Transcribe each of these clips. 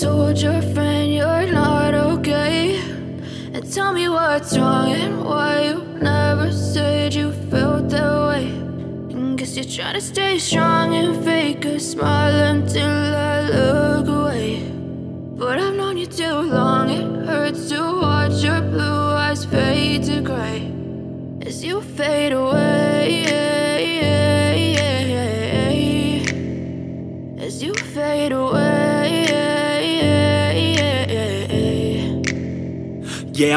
told your friend you're not okay, and tell me what's wrong and why you never said you felt that way. And guess you're trying to stay strong and fake a smile until I look away. But I've known you too long, it hurts to watch your blue eyes fade to gray as you fade away, as you fade away. Yeah,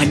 I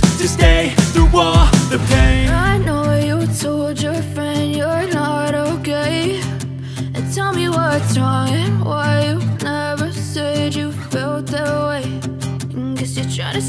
to stay through all the pain. I know you told your friend you're not okay, and tell me what's wrong and why you never said you felt that way. Guess you're trying to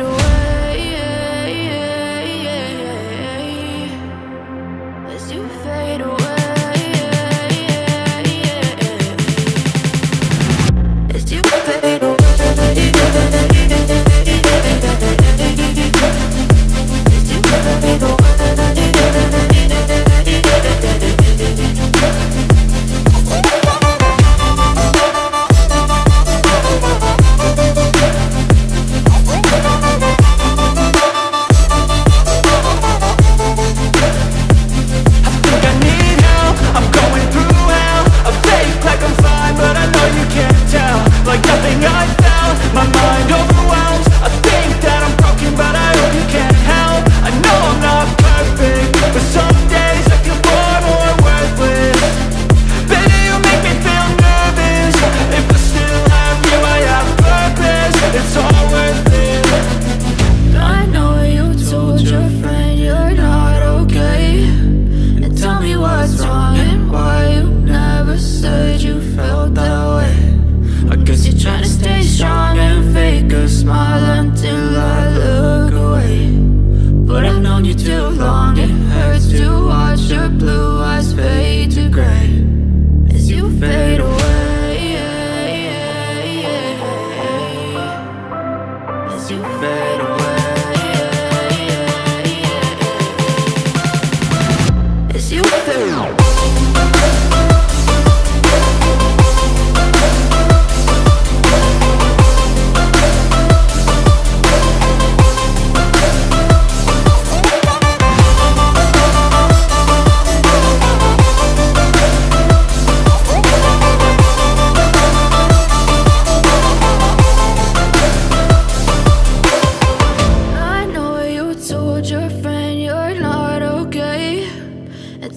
away, as you fade away, as you fade away.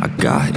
I got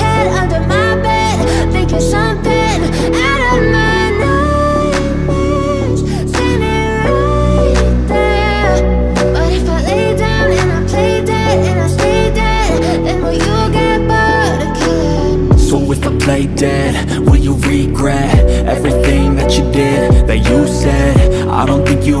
head, under my bed, thinking something out of my nightmares, seeing it right there. But if I lay down and I play dead and I stay dead, then will you get bored of killing me? So if I play dead, will you regret everything that you did, that you said? I don't think you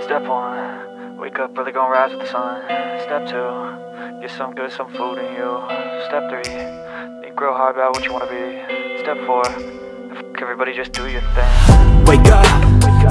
Step one, wake up early, gon' rise with the sun. Step two, get some good, some food in you. Step three, think real hard about what you wanna be. Step four, fuck everybody, just do your thing. Wake up,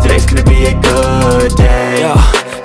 today's gonna be a good day. Yo,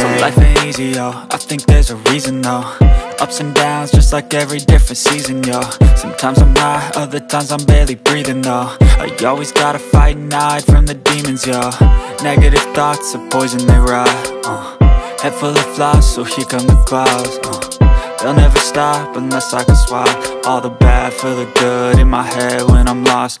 So life ain't easy, yo, I think there's a reason though. Ups and downs, just like every different season, yo. Sometimes I'm high, other times I'm barely breathing though. I always gotta fight and hide from the demons, yo. Negative thoughts are poison, they rot. Head full of flaws, so here come the clouds. They'll never stop unless I can swap all the bad for the good in my head when I'm lost.